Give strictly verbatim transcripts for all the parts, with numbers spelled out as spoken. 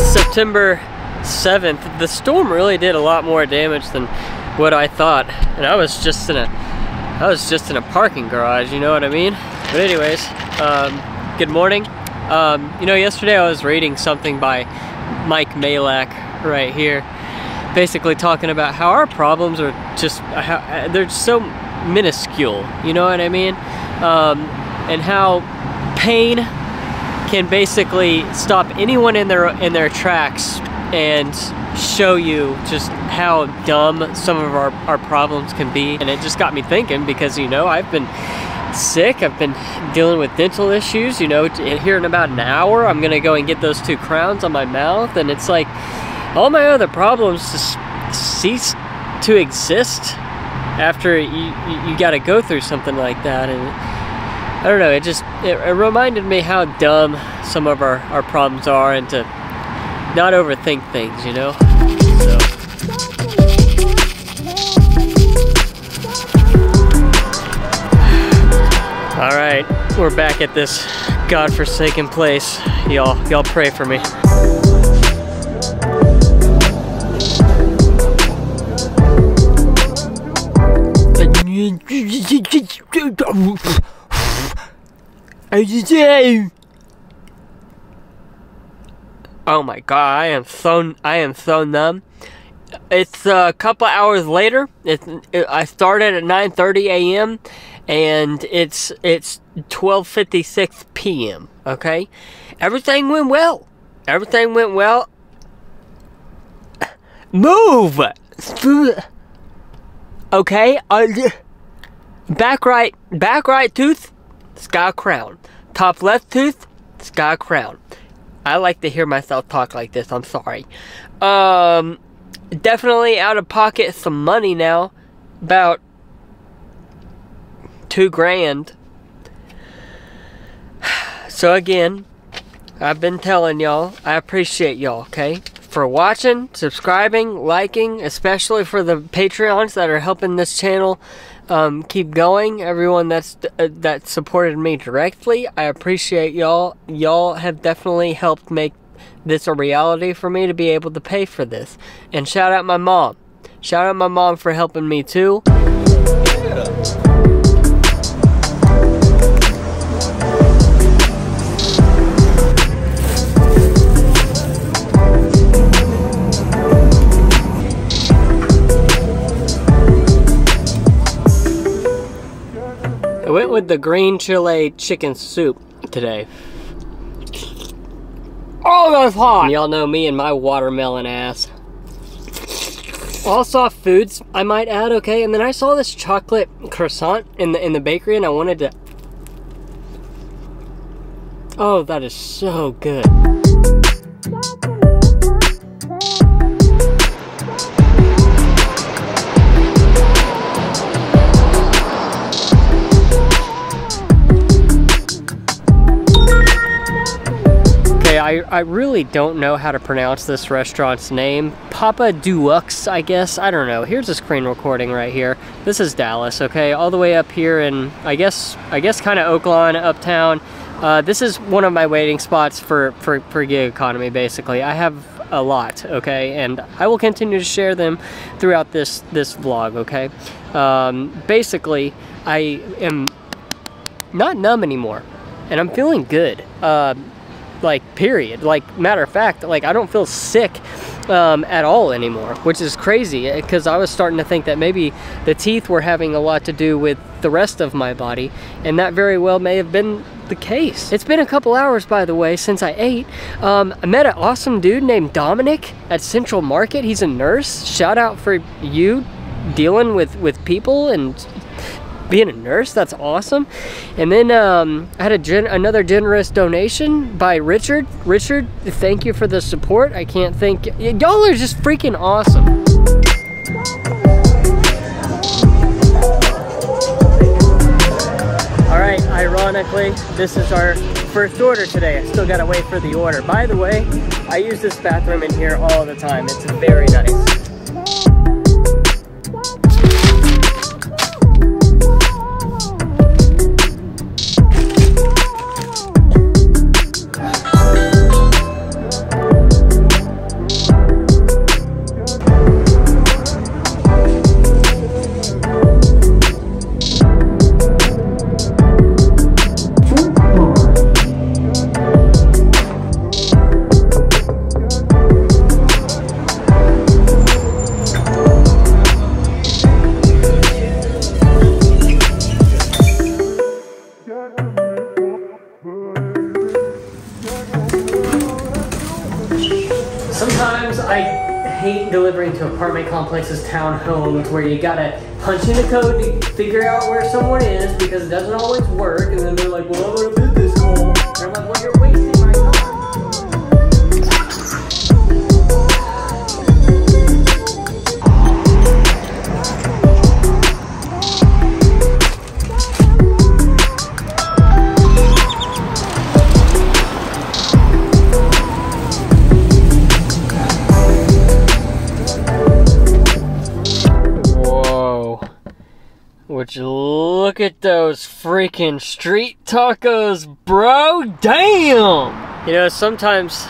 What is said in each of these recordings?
September seventh, the storm really did a lot more damage than what I thought, and I was just in a I was just in a parking garage, you know what I mean? But anyways, um, good morning. Um, you know, yesterday I was reading something by Mike Majlak right here, basically talking about how our problems are just how, they're so minuscule, you know what I mean? Um, and how pain can basically stop anyone in their in their tracks and show you just how dumb some of our, our problems can be. And it just got me thinking, because, you know, I've been sick, I've been dealing with dental issues, you know, and here in about an hour I'm gonna go and get those two crowns on my mouth, and it's like all my other problems just cease to exist after you, you, you gotta go through something like that. And I don't know, it just, it, it reminded me how dumb some of our, our problems are, and to not overthink things, you know? So. All right, we're back at this godforsaken place. Y'all, y'all pray for me. Oh my god, I am so I am so numb. It's a couple hours later. It, it I started at nine thirty a m and it's it's twelve fifty-six p m Okay, everything went well. Everything went well. Move. Okay, I, back right, back right tooth. Sky crown. Top left tooth, sky crown. I like to hear myself talk like this, I'm sorry. Um, definitely out of pocket some money now. About two grand. So again, I've been telling y'all, I appreciate y'all, okay? For watching, subscribing, liking, especially for the Patreons that are helping this channel um, keep going. Everyone that's uh, that supported me directly, I appreciate y'all. Y'all have definitely helped make this a reality for me to be able to pay for this. And shout out my mom. Shout out my mom for helping me too. Yeah. I went with the green chile chicken soup today. Oh, that's hot! Y'all know me and my watermelon ass. All soft foods, I might add, okay? And then I saw this chocolate croissant in the in the bakery, and I wanted to... Oh, that is so good. I, I really don't know how to pronounce this restaurant's name. Papa Duux, I guess. I don't know. Here's a screen recording right here. This is Dallas, okay? All the way up here in, I guess, I guess kind of Oaklawn, uptown. Uh, this is one of my waiting spots for, for, for gig economy, basically. I have a lot, okay? And I will continue to share them throughout this, this vlog, okay? Um, basically, I am not numb anymore, and I'm feeling good. Uh, like period like matter of fact like I don't feel sick um, at all anymore, which is crazy, because I was starting to think that maybe the teeth were having a lot to do with the rest of my body, and that very well may have been the case. It's been a couple hours, by the way, since I ate. um, I met an awesome dude named Dominic at Central Market. He's a nurse. Shout out for you dealing with with people and being a nurse, that's awesome. And then um, I had a gen another generous donation by Richard. Richard, thank you for the support. I can't thank you. Y'all are just freaking awesome. All right, ironically, this is our first order today. I still gotta wait for the order. By the way, I use this bathroom in here all the time. It's very nice. Sometimes I hate delivering to apartment complexes, townhomes, where you gotta punch in the code to figure out where someone is because it doesn't always work, and then they're like, well, I would've been this cool. And I'm like, well, you're wasting. Would you look at those freaking street tacos, bro? Damn! You know, sometimes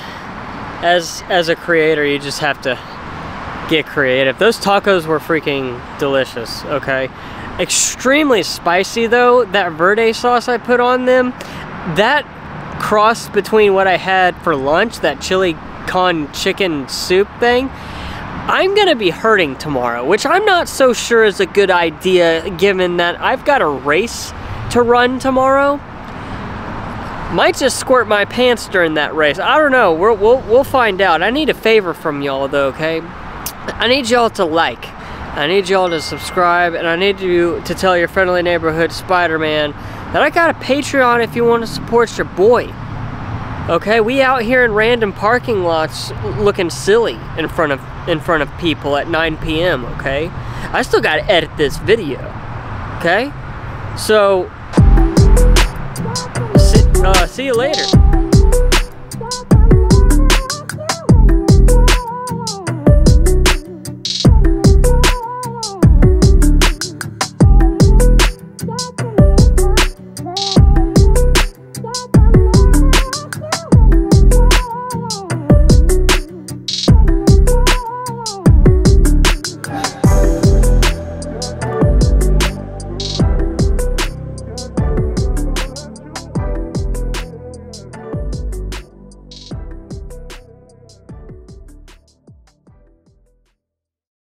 as as a creator, you just have to get creative. Those tacos were freaking delicious, okay? Extremely spicy, though. That verde sauce I put on them, that crossed between what I had for lunch, that chili con chicken soup thing. I'm gonna be hurting tomorrow, which I'm not so sure is a good idea given that I've got a race to run tomorrow. Might just squirt my pants during that race. I don't know, we're, we'll, we'll find out. I need a favor from y'all though, okay? I need y'all to like, I need y'all to subscribe, and I need you to tell your friendly neighborhood Spider-Man that I got a Patreon if you wanna support your boy. Okay, we out here in random parking lots looking silly in front of in front of people at nine P M Okay, I still gotta edit this video. Okay, so see, uh, see you later.